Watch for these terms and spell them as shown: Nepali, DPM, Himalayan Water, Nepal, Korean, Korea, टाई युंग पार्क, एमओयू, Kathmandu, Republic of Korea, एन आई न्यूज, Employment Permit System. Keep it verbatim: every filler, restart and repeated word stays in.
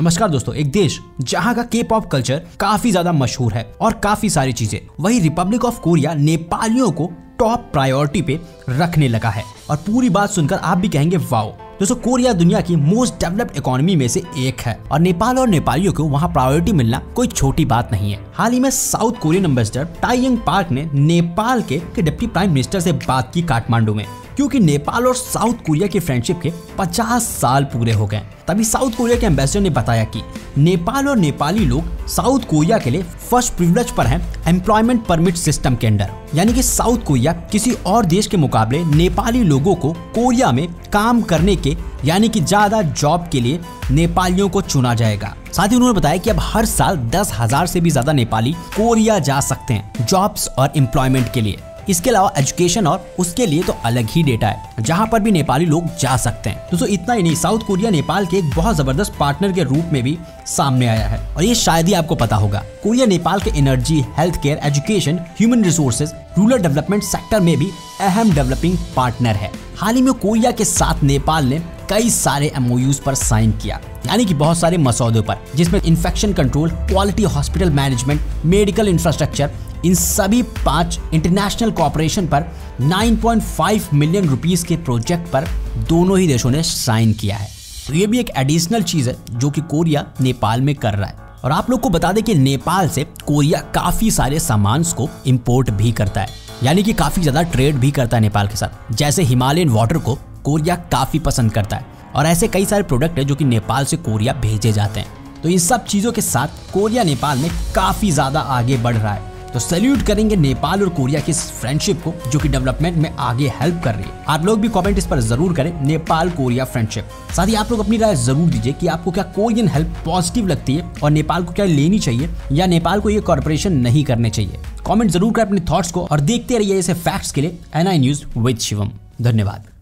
नमस्कार दोस्तों, एक देश जहाँ का के पॉप कल्चर काफी ज्यादा मशहूर है और काफी सारी चीजें, वही रिपब्लिक ऑफ कोरिया नेपालियों को टॉप प्रायोरिटी पे रखने लगा है। और पूरी बात सुनकर आप भी कहेंगे वाओ। दोस्तों, कोरिया दुनिया की मोस्ट डेवलप्ड इकोनॉमी में से एक है और नेपाल और नेपालियों को वहाँ प्रायोरिटी मिलना कोई छोटी बात नहीं है। हाल ही में south Korean ambassador टाई युंग पार्क ने नेपाल के डिप्टी प्राइम मिनिस्टर से बात की काठमांडू में, क्योंकि नेपाल और साउथ कोरिया की फ्रेंडशिप के पचास साल पूरे हो गए। तभी साउथ कोरिया के एम्बेसडर ने बताया कि नेपाल और नेपाली लोग साउथ कोरिया के लिए फर्स्ट प्रिविलेज पर हैं एम्प्लॉयमेंट परमिट सिस्टम के अंदर, यानी कि साउथ कोरिया किसी और देश के मुकाबले नेपाली लोगों को कोरिया में काम करने के यानी कि ज्यादा जॉब के लिए नेपालियों को चुना जाएगा। साथ ही उन्होंने बताया कि अब हर साल दस हजार से भी ज्यादा नेपाली कोरिया जा सकते हैं जॉब्स और एम्प्लॉयमेंट के लिए। इसके अलावा एजुकेशन और उसके लिए तो अलग ही डेटा है जहाँ पर भी नेपाली लोग जा सकते हैं। दोस्तों, इतना ही नहीं, साउथ कोरिया नेपाल के एक बहुत जबरदस्त पार्टनर के रूप में भी सामने आया है और ये शायद ही आपको पता होगा। कोरिया नेपाल के energy, health care, education, human resources, rural development sector में भी अहम डेवलपिंग पार्टनर है। हाल ही में कोरिया के साथ नेपाल ने कई सारे एमओयूज पर साइन किया, यानी कि बहुत सारे मसौदों पर, जिसमें infection control, quality hospital management, medical infrastructure, इन सभी पांच इंटरनेशनल कॉर्पोरेशन पर नौ पॉइंट पाँच मिलियन रुपीस के प्रोजेक्ट पर दोनों ही देशों ने साइन किया है। तो ये भी एक एडिशनल चीज़ है जो कि कोरिया नेपाल में कर रहा है। और आप लोग को बता दें कि नेपाल से कोरिया काफ़ी सारे सामान को इंपोर्ट भी करता है, यानी कि काफ़ी ज़्यादा ट्रेड भी करता है नेपाल के साथ। जैसे हिमालयन वाटर को कोरिया काफ़ी पसंद करता है और ऐसे कई सारे प्रोडक्ट हैं जो कि नेपाल से कोरिया भेजे जाते हैं। तो इन सब चीज़ों के साथ कोरिया नेपाल में काफ़ी ज़्यादा आगे बढ़ रहा है। तो सैल्यूट करेंगे नेपाल और कोरिया की फ्रेंडशिप को जो कि डेवलपमेंट में आगे हेल्प कर रही है। आप लोग भी कमेंट इस पर जरूर करें, नेपाल कोरिया फ्रेंडशिप। साथ ही आप लोग अपनी राय जरूर दीजिए कि आपको क्या कोरियन हेल्प पॉजिटिव लगती है और नेपाल को क्या लेनी चाहिए या नेपाल को ये कॉर्पोरेशन नहीं करने चाहिए। कमेंट जरूर करें अपने थॉट्स को और देखते रहिए ऐसे फैक्ट्स के लिए एन आई न्यूज with Shivam. धन्यवाद।